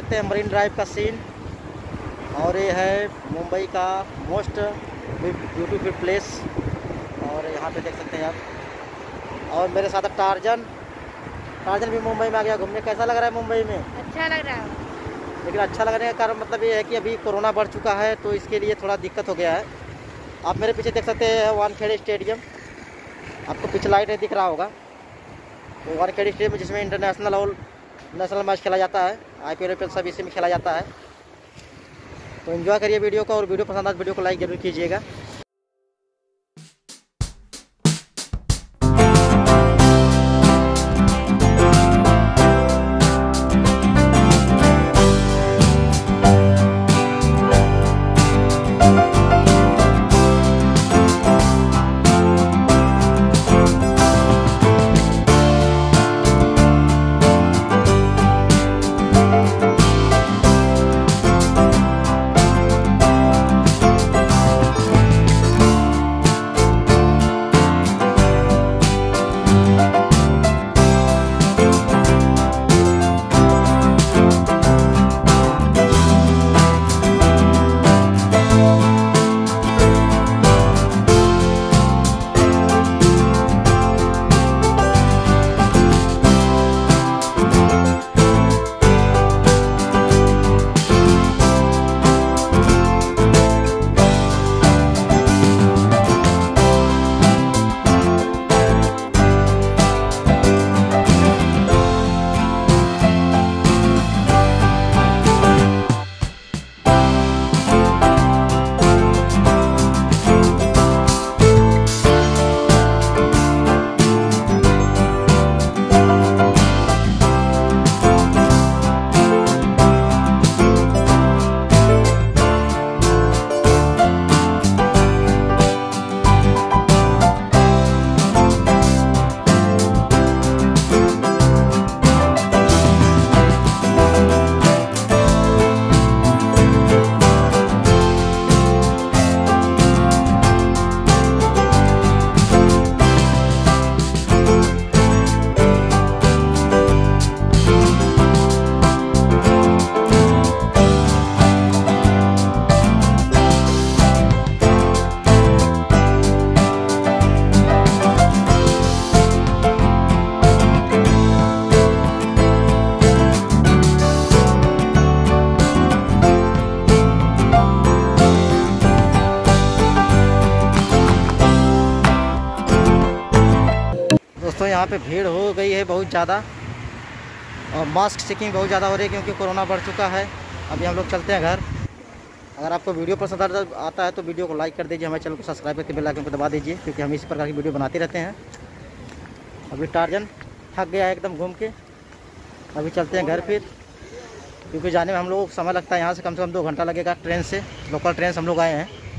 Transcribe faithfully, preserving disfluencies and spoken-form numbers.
सकते हैं marine drive का सीन। और ये है मुंबई का मोस्ट ब्यूटीफुल प्लेस। और यहाँ पे देख सकते हैं आप। और मेरे साथ तार्जन तार्जन भी मुंबई में आ गया घूमने। कैसा लग रहा है मुंबई में? अच्छा लग रहा है, लेकिन अच्छा लगने का कारण मतलब ये है कि अभी कोरोना बढ़ चुका है तो इसके लिए थोड़ा दिक्कत हो गया है। आप मेरे पीछे देख सकते हैं वानखेड़े स्टेडियम, आपको पिच लाइट नहीं दिख रहा होगा। तो वानखेड़े स्टेडियम जिसमें इंटरनेशनल और नेशनल मैच खेला जाता है, आई पी एल सब इसी में खेला जाता है। तो एंजॉय करिए वीडियो को, और वीडियो पसंद आए वीडियो को लाइक जरूर कीजिएगा। यहाँ पे भीड़ हो गई है बहुत ज़्यादा, और मास्क चेकिंग बहुत ज़्यादा हो रही है क्योंकि कोरोना बढ़ चुका है। अभी हम लोग चलते हैं घर। अगर आपको वीडियो पसंद आता है तो वीडियो को लाइक कर दीजिए, हमारे चैनल को सब्सक्राइब करके बेल आइकन को दबा दीजिए, क्योंकि हम इस प्रकार की वीडियो बनाते रहते हैं। अभी तार्जन थक गया है एकदम घूम के, अभी चलते हैं घर फिर, क्योंकि जाने में हम लोगों को समय लगता है। यहाँ से कम से कम दो घंटा लगेगा ट्रेन से, लोकल ट्रेन से हम लोग आए हैं।